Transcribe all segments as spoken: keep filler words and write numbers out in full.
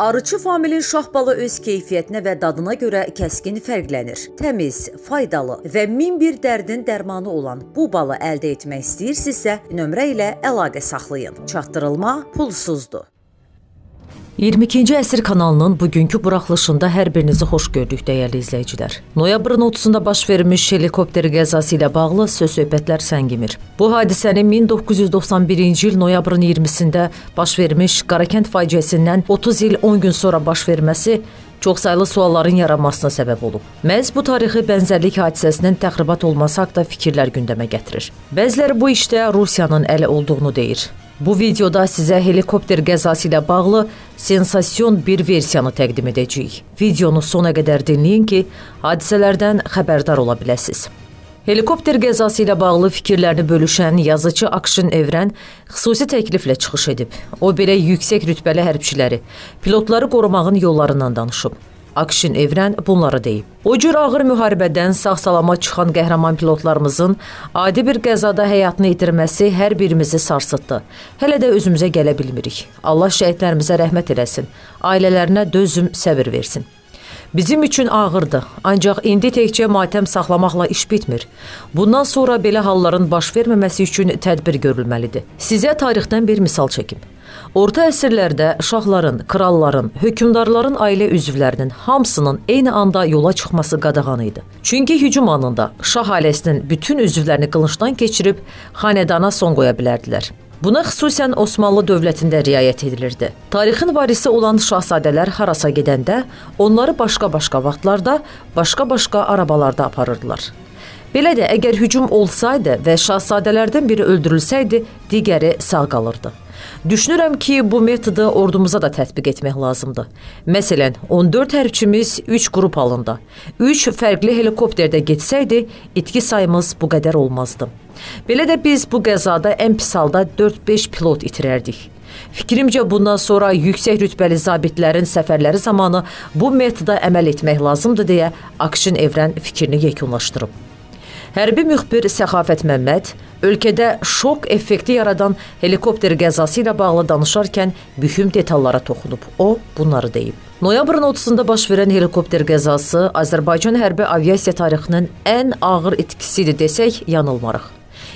Arıçı familin şah balı öz keyfiyyətinə və dadına görə kəskin fərqlənir. Təmiz, faydalı və min bir dərdin dərmanı olan bu balı əldə etmək istəyirsinizsə, nömrə ilə əlaqə saxlayın. Çatdırılma pulsuzdur. iyirmi ikinci əsr kanalının bugünkü buraxılışında hər birinizi xoş gördük, dəyərli izləyicilər. Noyabrın otuzunda baş vermiş helikopter qəzası ilə bağlı söz-söhbətlər səngimir. Bu hadisənin min doqquz yüz doxsan birinci il noyabrın iyirmisində baş vermiş Qarakənd faciəsindən otuz il on gün sonra baş verməsi çoxsaylı sualların yaranmasına səbəb olub. Məhz bu tarixi bənzərlik hadisəsinin təxribat olması haqda fikirlər gündəmə gətirir. Bəziləri bu işdə Rusiyanın əli olduğunu deyir. Bu videoda sizə helikopter qəzası ilə bağlı sensasyon bir versiyanı təqdim edəcəyik. Videonu sona qədər dinləyin ki, hadisələrdən xəbərdar ola biləsiniz. Helikopter qəzası ilə bağlı fikirlərini bölüşən yazıcı Aqşin Evrən xüsusi təkliflə çıxış edib. O belə yüksək rütbəli hərbçiləri, pilotları qorumağın yollarından danışıb. Aqşin Evrən bunları deyib. O cür ağır müharibədən sağ-salama çıxan qəhrəman pilotlarımızın adi bir qəzada həyatını itirməsi hər birimizi sarsıtdı. Hələ də özümüzə gələ bilmirik. Allah şəhidlərimizə rəhmət eləsin, ailələrinə dözüm səbir versin. Bizim üçün ağırdı, ancaq indi təkcə matəm saxlamaqla iş bitmir. Bundan sonra belə halların baş verməməsi üçün tədbir görülməlidir. Sizə tarixdən bir misal çəkim. Orta əsrlərdə şahların, kralların, hökümdarların ailə üzvlərinin hamısının eyni anda yola çıxması qadağan idi. Çünki hücum anında şah ailəsinin bütün üzvlərini qılınçdan keçirib xanədana son qoya bilərdilər. Buna xüsusən Osmanlı dövlətində riayət edilirdi. Tarixin varisi olan şahzadələr harasa gedəndə onları başqa-başqa vaxtlarda, başqa-başqa arabalarda aparırdılar. Belə də əgər hücum olsaydı və şahzadələrdən biri öldürülsəydi, digəri sağ qalırdı. Düşünürəm ki, bu metodu ordumuza da tətbiq etmək lazımdır. Məsələn, on dörd hərbçimiz üç qrup halında, üç fərqli helikopterdə getsəydi, itki sayımız bu qədər olmazdı. Belə də biz bu qəzada ən pis halda dörd-beş pilot itirərdik. Fikrimcə, bundan sonra yüksək rütbəli zabitlərin səfərləri zamanı bu metoda əməl etmək lazımdır deyə Aqşin Evrən fikrini yekunlaşdırıb. Hərbi müxbir Səxafət Məmməd ölkədə şok effekti yaradan helikopter qəzası ilə bağlı danışarkən mühüm detallara toxunub. O, bunları deyib. Noyabrın otuzunda baş verən helikopter qəzası Azərbaycan hərbi aviasiya tarixinin ən ağır itkisidir desək, yanılmarıq.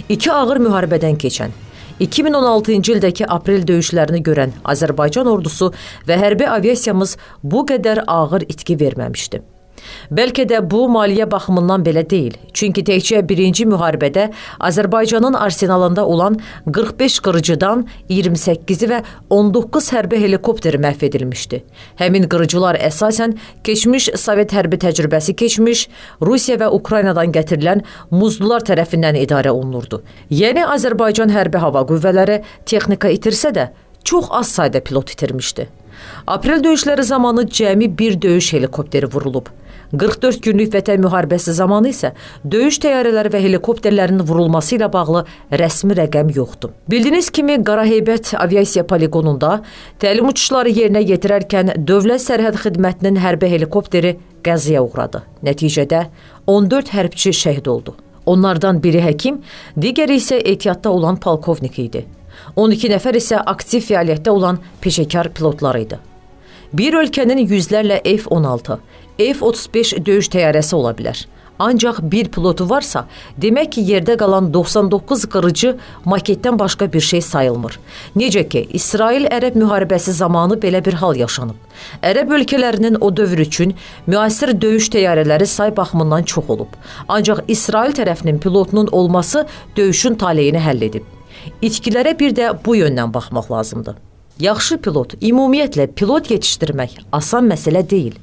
İki ağır müharibədən keçən, iki min on altıncı ildəki aprel döyüşlərini görən Azərbaycan ordusu və hərbi aviasiyamız bu qədər ağır itki verməmişdi. Bəlkə də bu, maliyyə baxımından belə deyil. Çünki təkcə birinci müharibədə Azərbaycanın arsenalında olan qırx beş qırıcıdan iyirmi səkkizi və on doqquz hərbi helikopteri məhv edilmişdi. Həmin qırıcılar əsasən keçmiş Sovet hərbi təcrübəsi keçmiş, Rusiya və Ukraynadan gətirilən muzlular tərəfindən idarə olunurdu. Yəni, Azərbaycan hərbi hava qüvvələri texnika itirsə də, çox az sayda pilot itirmişdi. Aprel döyüşləri zamanı cəmi bir döyüş helikopteri vurulub. qırx dörd günlük vətən müharibəsi zamanı isə döyüş təyyarələri və helikopterlərinin vurulması ilə bağlı rəsmi rəqəm yoxdur. Bildiyiniz kimi, Qaraheybət aviasiya poligonunda təlim uçuşları yerinə yetirərkən Dövlət Sərhəd Xidmətinin hərbi helikopteri qəzaya uğradı. Nəticədə on dörd hərbçi şəhid oldu. Onlardan biri həkim, digəri isə ehtiyatda olan polkovnik idi. on iki nəfər isə aktiv fəaliyyətdə olan peşəkar pilotlar idi. Bir ölkənin yüzlərlə F on altı, F otuz beş döyüş təyyarəsi ola bilər. Ancaq bir pilotu varsa, demək ki, yerdə qalan doxsan doqquz qırıcı maketdən başqa bir şey sayılmır. Necə ki, İsrail-Ərəb müharibəsi zamanı belə bir hal yaşanıb. Ərəb ölkələrinin o dövr üçün müasir döyüş təyyarələri say baxımından çox olub. Ancaq İsrail tərəfinin pilotunun olması döyüşün taleyini həll edib. İtkilərə bir də bu yöndən baxmaq lazımdır. Yaxşı pilot, ümumiyyətlə pilot yetişdirmək asan məsələ deyil.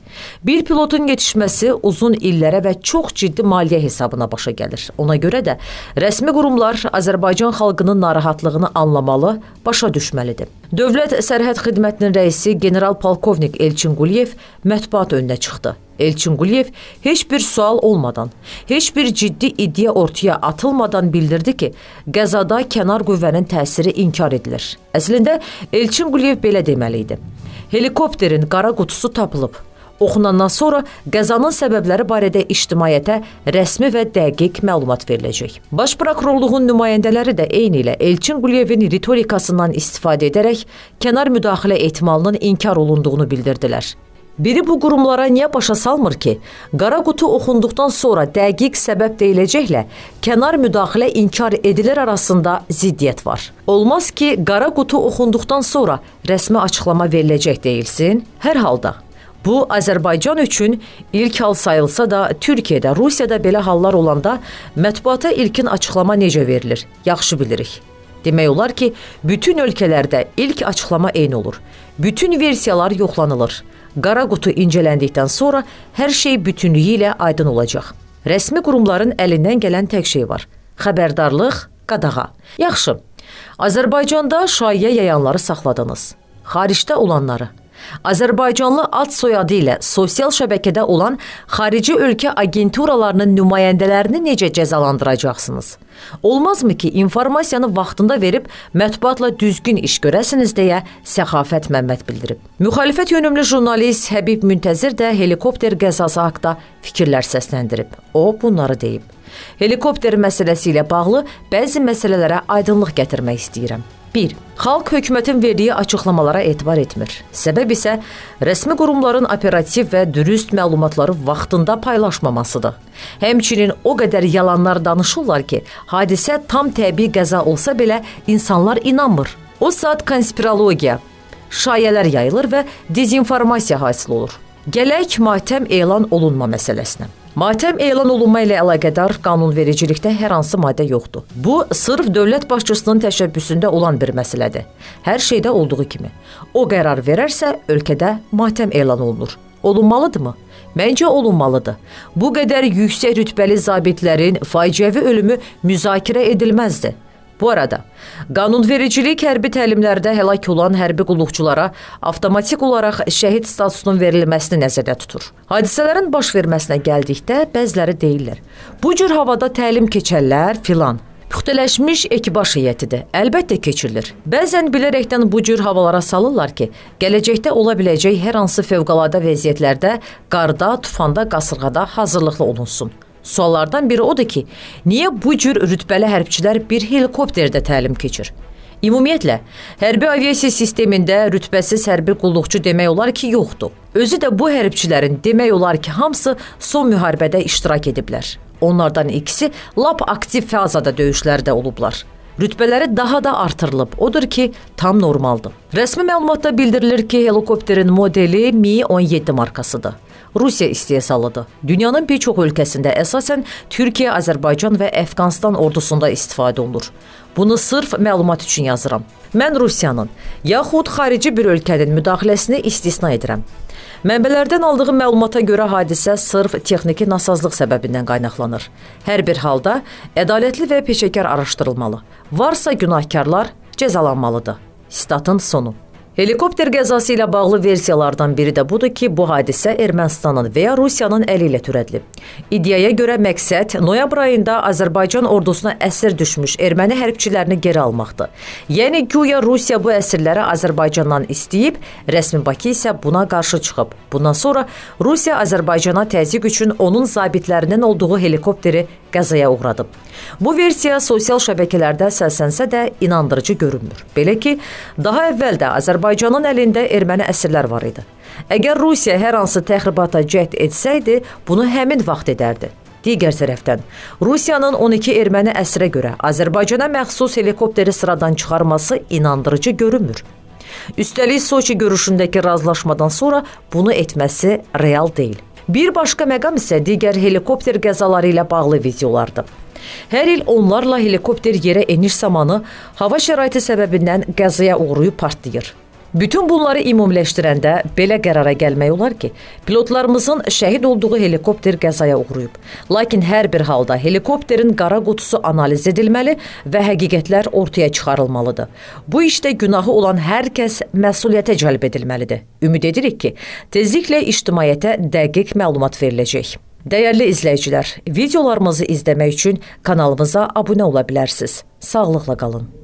Bir pilotun yetişməsi uzun illərə və çox ciddi maliyyə hesabına başa gəlir. Ona görə də rəsmi qurumlar Azərbaycan xalqının narahatlığını anlamalı, başa düşməlidir. Dövlət Sərhəd Xidmətinin rəisi general-polkovnik Elçin Quliyev mətbuat önünə çıxdı. Elçin Quliyev heç bir sual olmadan, heç bir ciddi iddia ortaya atılmadan bildirdi ki, qəzada kənar qüvvənin təsiri inkar edilir. Əslində, Elçin Quliyev belə deməli idi. Helikopterin qara qutusu tapılıb. Oxunandan sonra qəzanın səbəbləri barədə ictimaiyyətə rəsmi və dəqiq məlumat veriləcək. Baş prokurorluğun nümayəndələri də eynilə Elçin Quliyevin ritorikasından istifadə edərək kənar müdaxilə ehtimalının inkar olunduğunu bildirdilər. Biri bu qurumlara niyə başa salmır ki, qara qutu oxunduqdan sonra dəqiq səbəb deyiləcəklə kənar müdaxilə inkar edilir arasında ziddiyyət var. Olmaz ki, qara qutu oxunduqdan sonra rəsmi açıqlama veriləcək deyilsin. Hər halda bu Azərbaycan üçün ilk hal sayılsa da Türkiyədə, Rusiyada belə hallar olanda mətbuata ilkin açıqlama necə verilir? Yaxşı bilirik. Demək olar ki, bütün ölkələrdə ilk açıqlama eyni olur. Bütün versiyalar yoxlanılır. Qara qutu incələndikdən sonra hər şey bütünlüyü ilə aydın olacaq. Rəsmi qurumların əlindən gələn tək şey var. Xəbərdarlıq, qadağa. Yaxşı, Azərbaycanda şayiə yayanları saxladınız. Xaricdə olanları. Azərbaycanlı ad soyadı ilə sosial şəbəkədə olan xarici ölkə agenturalarının nümayəndələrini necə cəzalandıracaqsınız? Olmazmı ki, informasiyanı vaxtında verib mətbuatla düzgün iş görəsiniz deyə Səxafət Məmməd bildirib. Müxalifət yönümlü jurnalist Həbib Müntəzir də helikopter qəzası haqda fikirlər səsləndirib. O bunları deyib. Helikopter məsələsi ilə bağlı bəzi məsələlərə aydınlıq gətirmək istəyirəm. bir. Xalq hökumətin verdiyi açıqlamalara etibar etmir. Səbəb isə rəsmi qurumların operativ və dürüst məlumatları vaxtında paylaşmamasıdır. Həmçinin o qədər yalanlar danışırlar ki, hadisə tam təbii qəza olsa belə insanlar inanmır. O saat konspirologiya, şayələr yayılır və dezinformasiya hasil olur. Gələk matəm elan olunma məsələsinə. Matəm elan olunma ilə əlaqədar qanunvericilikdə hər hansı maddə yoxdur. Bu, sırf dövlət başçısının təşəbbüsündə olan bir məsələdir. Hər şeydə olduğu kimi. O qərar verərsə, ölkədə matəm elan olunur. Olunmalıdırmı? Məncə olunmalıdır. Bu qədər yüksək rütbəli zabitlərin faciəvi ölümü müzakirə edilməzdi. Bu arada, qanunvericilik hərbi təlimlərdə həlak olan hərbi qulluqçulara avtomatik olaraq şəhid statusunun verilməsini nəzərdə tutur. Hadisələrin baş verməsinə gəldikdə bəziləri deyirlər. Bu cür havada təlim keçərlər filan. Puxtələşmiş ekipaj heyətidir. Əlbəttə keçirilir. Bəzən bilərəkdən bu cür havalara salırlar ki, gələcəkdə ola biləcək hər hansı fövqəladə vəziyyətlərdə, qarda, tufanda, qasırğada hazırlıqlı olunsun. Suallardan biri odur ki, niyə bu cür rütbəli hərbçilər bir helikopterdə təlim keçir? Ümumiyyətlə, hərbi aviasiya sistemində rütbəsiz hərbi qulluqçu demək olar ki, yoxdur. Özü də bu hərbçilərin demək olar ki, hamısı son müharibədə iştirak ediblər. Onlardan ikisi lap aktiv fazada döyüşlərdə olublar. Rütbələri daha da artırılıb. Odur ki, tam normaldır. Rəsmi məlumatda bildirilir ki, helikopterin modeli Mi on yeddi markasıdır. Rusiya istehsalıdır. Dünyanın bir çox ölkəsində əsasən Türkiyə, Azərbaycan və Əfqanistan ordusunda istifadə olunur. Bunu sırf məlumat üçün yazıram. Mən Rusiyanın yaxud xarici bir ölkənin müdaxiləsini istisna edirəm. Mənbələrdən aldığım məlumata görə hadisə sırf texniki nasazlıq səbəbindən qaynaqlanır. Hər bir halda ədalətli və peşəkar araşdırılmalı. Varsa günahkarlar cəzalanmalıdır. Statın sonu. Helikopter qəzası ilə bağlı versiyalardan biri də budur ki, bu hadisə Ermənistanın və ya Rusiyanın əli ilə törədilib. İddiaya görə məqsəd noyabr ayında Azərbaycan ordusuna əsir düşmüş erməni hərbçilərini geri almaqdır. Yəni, güya Rusiya bu əsirləri Azərbaycandan istəyib, rəsmi Bakı isə buna qarşı çıxıb. Bundan sonra Rusiya Azərbaycana təzyiq üçün onun zabitlərinin olduğu helikopteri qəzaya uğradıb. Bu versiya sosial şəbəkələrdə səslənsə də inandırıcı görünmür. Belə ki, daha əvvəl də Azərbaycan Azərbaycanın əlində erməni əsirlər var idi. Əgər Rusiya hər hansı təxribata cəhd etsəydi, bunu həmin vaxt edərdi. Digər tərəfdən, Rusiyanın on iki erməni əsirə görə Azərbaycana məxsus helikopteri sıradan çıxarması inandırıcı görünmür. Üstəlik, Soçi görüşündəki razılaşmadan sonra bunu etməsi real deyil. Bir başqa məqam isə digər helikopter qəzaları ilə bağlı videolardır. Hər il onlarla helikopter yerə eniş zamanı hava şəraiti səbəbindən qəzaya uğrayıb partlayır. Bütün bunları ümumiləşdirəndə belə qərara gəlmək olar ki, pilotlarımızın şəhid olduğu helikopter qəzaya uğrayıb. Lakin hər bir halda helikopterin qara qutusu analiz edilməli və həqiqətlər ortaya çıxarılmalıdır. Bu işdə günahı olan hər kəs məsuliyyətə cəlb edilməlidir. Ümid edirik ki, tezliklə ictimaiyyətə dəqiq məlumat veriləcək. Dəyərli izləyicilər, videolarımızı izləmək üçün kanalımıza abunə ola bilərsiniz. Sağlıqla qalın.